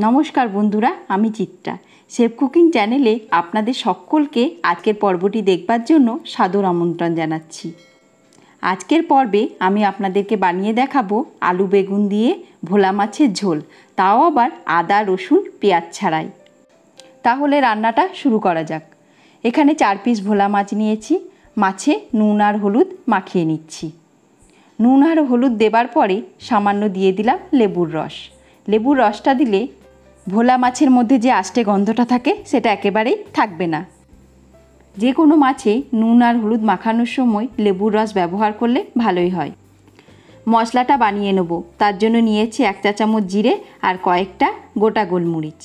नमस्कार बंधुरा आमी चित्रा शेफ कुकिंग चैनेले आपनादेर सकलके आजकेर पर्वटी देखबार जोन्नो सादर आमंत्रण जानाच्छि। आजकेर पर्वे आमी आपनादेरके बानिये देखाबो आलू बेगुन दिये भोला माछेर झोल, ताओ आबार आदा रसुन पेंयाज छाड़ाई। ताहले रान्नाटा शुरू करा जाक। एखाने 4 पिस भोला माछ नियेछि, माछे नुन आर हलुद माखिये निच्छि। नुन आर हलुद देवार परे सामान्य दिये दिलाम लेबुर रस। लेबुर रसटा दिले भोला माछेर मध्य जे आस्टे गन्धटा थाके सेटा एकेबारेई थाकबे ना। जे कोनो माछे नुन आर हलुद माखानोर समय लेबुर रस व्यवहार करले भालोई हय। मसलाटा बानिये नेब, तार जोन्नो नियेछि 1 চা চাमচ जिरे आर कयेकटा गोटा गोलमरिच,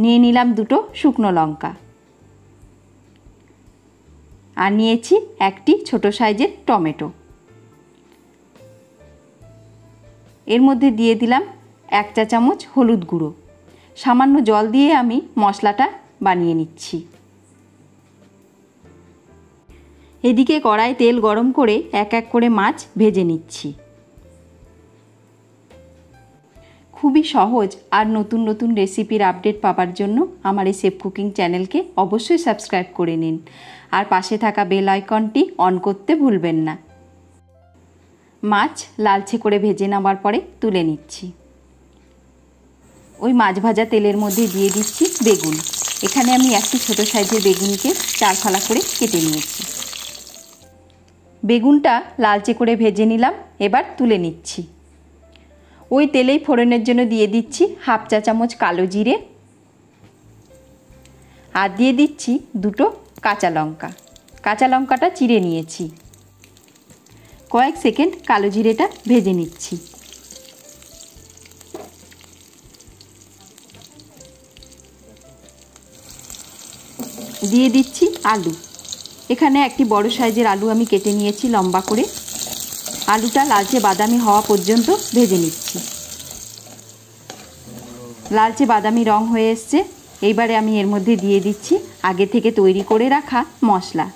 निये निलाम 2টো शुकनो लंका आर नियेछि 1টি छोटो साइजेर टमेटो। एर मध्य दिए दिलाम 1 চা চাमच हलुद गुड़ो। सामान्य जल दिए आमी मसलाटा बानिये निच्छि। एदिके कड़ाई तेल गरम करे एक एक करे माछ भेजे निच्छि। खूबी सहज आर नतून नतून रेसिपिर आपडेट पावार जोन्नो आमार एई शेफ कुकिंग चैनलके अवश्यई सबस्क्राइब करे निन आर पाशे थाका बेल आइकनटी अन करते भुलबेन ना। माछ लालचे करे भेजे नामार परे तुले निच्छि। ओई माछ भाजा तेलेर मध्य दिए दिच्छि बेगुन। एखाने आमी एकटी छोटो साइजेर बेगुनके 4 ফালা करे केटे निएछि। बेगुनटा लालचे करे भेजे निलाम, एबार तुले निच्छि। ओई तेलेई फोड़नेर जोन्नो दिए दिच्छि 1/2 চা চাमच कालो जिरे आर दिए दिच्छि 2টো काँचा लंका। काँचा लंकाटा चिड़े निएछि। कयेक सेकेंड कालो जिरेटा भेजे निচ্ছি। दिए दिচ্ছি आलू। एखाने एकटी बड़ साइजेर आलू आमी केटे निয়েছি लम्बा करे। आलूटा लालचे बादामी हवा पर्यन्त भेजे निচ্ছি। लालचे बादामी रंग हये एसेছে। एइबारे आमी एर मধ্যে दिए दिচ্ছি आगे थेके तैरी करे राखा मसला।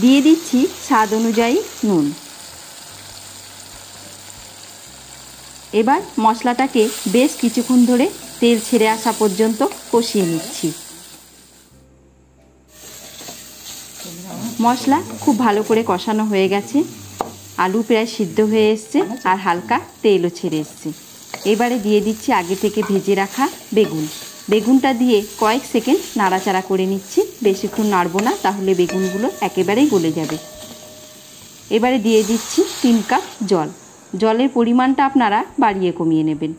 दिए दिচ্ছি स्वाद अनुযায়ী নুন। এবার মশলাটাকে বেশ কিছুক্ষণ ধরে তেল ছেড়ে আসা পর্যন্ত কষিয়ে নিচ্ছি। মশলা খুব ভালো করে কষানো হয়ে গেছে। আলু প্রায় সিদ্ধ হয়ে এসেছে আর হালকা তেলও ছেড়ে এসেছে। এবারে দিয়ে দিচ্ছি আগে থেকে ভেজে রাখা বেগুন। बेगुनटा दिए कयेक सेकेंड नाड़ाचाड़ा करे निচ্ছি। बेशिक्षण नाड़बो ना, ताहले बेगुनगुलो एकेबारेई गले जाबे। एबारे दिए दिচ্ছি 3 কাপ जल। जलेर परिमाणटा आपनारा बाड़िये कमिये नेबेन।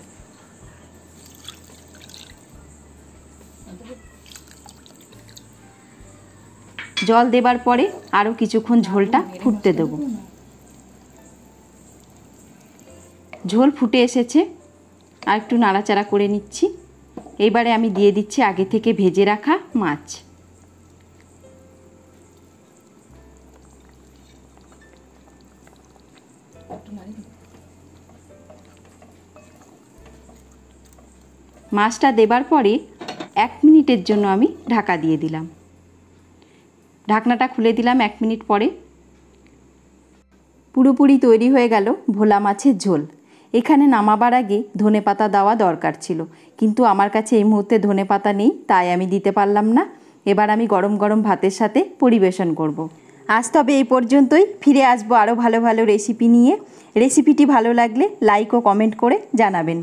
जल देवार परे आरो किछुक्षण झोलटा फुटते देब। झोल फुटे एसेছে, আর একটু নাড়াচাড়া করে নিচ্ছি। एबारे आमी दिए दिচ্ছি आगे थेके भेजे रखा माछ। माछटा देवार परे 1 মিনিटेर जोन्नो आमी ढाका दिए दिलाम। ढाकनाटा खुले दिलाम 1 মিনিट परे। पुरोपुरी तैरी हये गेलो भोला माछेर झोल। एखाने नामाबार आगे धने पाता देवा दरकार छिलो, किन्तु आमार काछे एई मुहूर्ते धने पाता नेई, ताई आमी दिते पारलाम ना। एबार आमी गरम गरम भातेर साथे परिवेशन करब। आज तबे एई पर्यन्तई। फिरे आसबो आरो भालो भालो रेसिपि निये। रेसिपिटी भालो लागले लाइक ओ कमेंट करे जानाबेन।